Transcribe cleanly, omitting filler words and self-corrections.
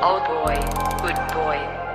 Old boy, good boy.